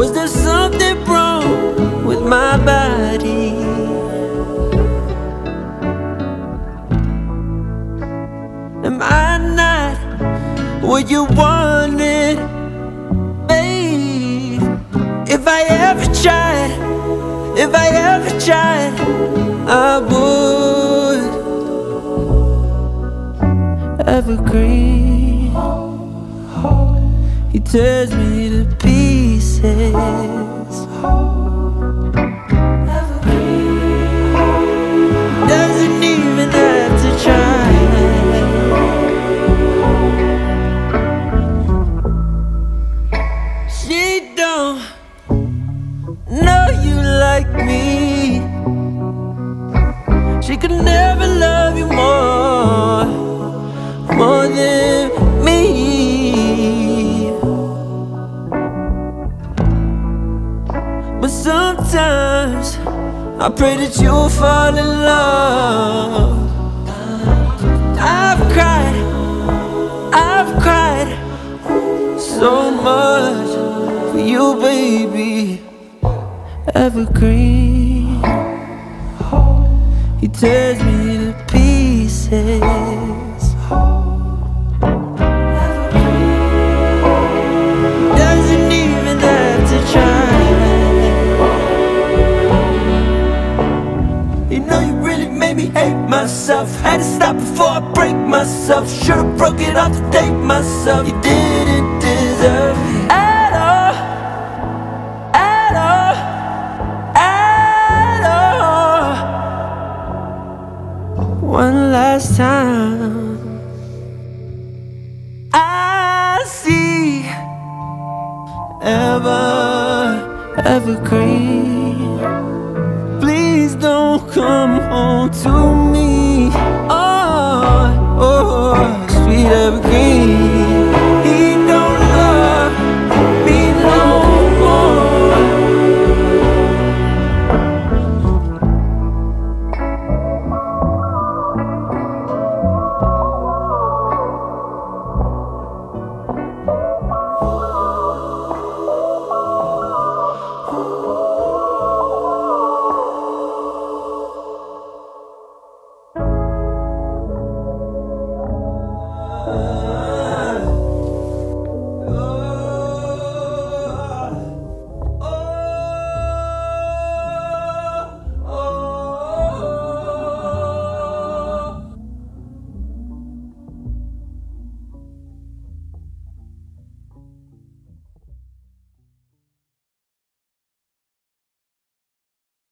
Was there something wrong with my body? Am I not what you wanted, babe? If I ever tried, if I ever tried, I would. Evergreen, he tears me to pieces. Evergreen doesn't even have to try. She don't know you like me. She could never love you more than me. But sometimes I pray that you'll fall in love. I've cried so much for you, baby. Evergreen, he tears me to pieces. Evergreen doesn't even have to try. Hate myself, had to stop before I break myself. Should've broke it off to take myself. You didn't deserve it at all, at all, at all. One last time, I see evergreen. Please don't come home to me.